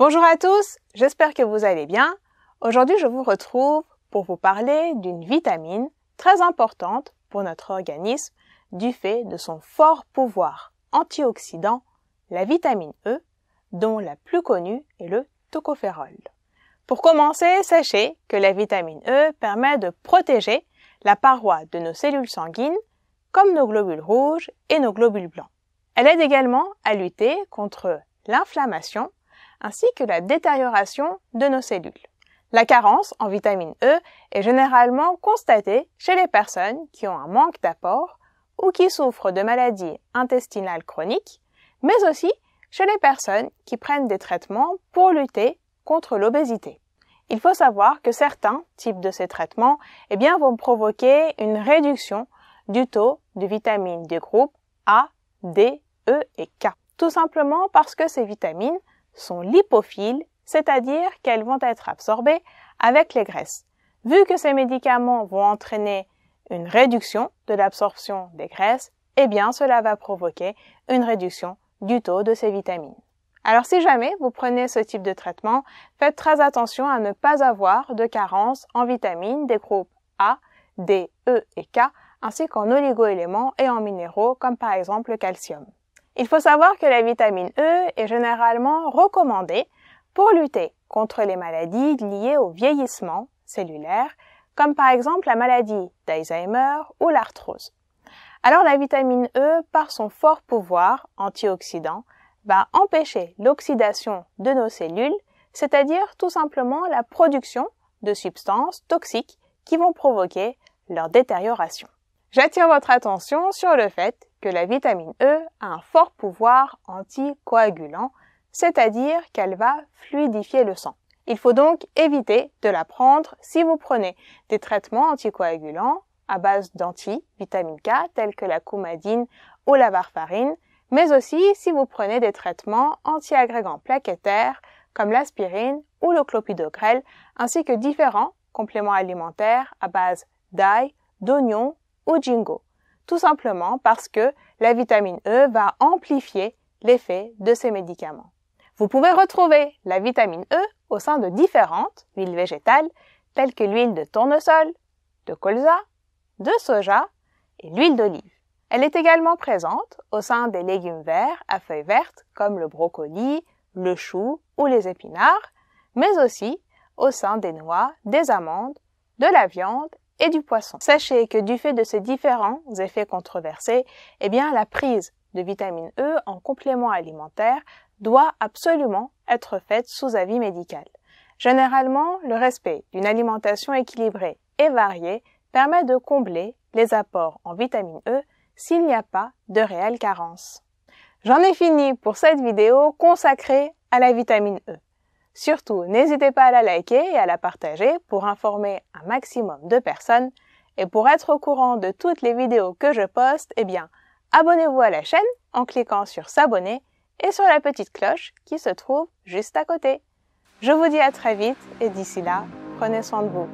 Bonjour à tous, j'espère que vous allez bien. Aujourd'hui, je vous retrouve pour vous parler d'une vitamine très importante pour notre organisme du fait de son fort pouvoir antioxydant, la vitamine E, dont la plus connue est le tocophérol. Pour commencer, sachez que la vitamine E permet de protéger la paroi de nos cellules sanguines comme nos globules rouges et nos globules blancs. Elle aide également à lutter contre l'inflammation ainsi que la détérioration de nos cellules. La carence en vitamine E est généralement constatée chez les personnes qui ont un manque d'apport ou qui souffrent de maladies intestinales chroniques, mais aussi chez les personnes qui prennent des traitements pour lutter contre l'obésité. Il faut savoir que certains types de ces traitements vont provoquer une réduction du taux de vitamines des groupes A, D, E et K. Tout simplement parce que ces vitamines sont lipophiles, c'est-à-dire qu'elles vont être absorbées avec les graisses. Vu que ces médicaments vont entraîner une réduction de l'absorption des graisses, cela va provoquer une réduction du taux de ces vitamines. Alors si jamais vous prenez ce type de traitement, faites très attention à ne pas avoir de carence en vitamines des groupes A, D, E et K, ainsi qu'en oligoéléments et en minéraux comme par exemple le calcium. Il faut savoir que la vitamine E est généralement recommandée pour lutter contre les maladies liées au vieillissement cellulaire, comme par exemple la maladie d'Alzheimer ou l'arthrose. Alors la vitamine E, par son fort pouvoir antioxydant, va empêcher l'oxydation de nos cellules, c'est-à-dire tout simplement la production de substances toxiques qui vont provoquer leur détérioration. J'attire votre attention sur le fait que la vitamine E a un fort pouvoir anticoagulant, c'est-à-dire qu'elle va fluidifier le sang. Il faut donc éviter de la prendre si vous prenez des traitements anticoagulants à base d'anti-vitamine K tels que la coumadine ou la warfarine, mais aussi si vous prenez des traitements anti-agrégants plaquettaires comme l'aspirine ou le clopidogrel, ainsi que différents compléments alimentaires à base d'ail, d'oignons ou gingo. Tout simplement parce que la vitamine E va amplifier l'effet de ces médicaments. Vous pouvez retrouver la vitamine E au sein de différentes huiles végétales telles que l'huile de tournesol, de colza, de soja et l'huile d'olive. Elle est également présente au sein des légumes verts à feuilles vertes comme le brocoli, le chou ou les épinards, mais aussi au sein des noix, des amandes, de la viande et du poisson. Sachez que du fait de ces différents effets controversés, la prise de vitamine E en complément alimentaire doit absolument être faite sous avis médical. Généralement, le respect d'une alimentation équilibrée et variée permet de combler les apports en vitamine E s'il n'y a pas de réelle carence. J'en ai fini pour cette vidéo consacrée à la vitamine E. Surtout, n'hésitez pas à la liker et à la partager pour informer un maximum de personnes. Et pour être au courant de toutes les vidéos que je poste, abonnez-vous à la chaîne en cliquant sur s'abonner et sur la petite cloche qui se trouve juste à côté. Je vous dis à très vite et d'ici là, prenez soin de vous.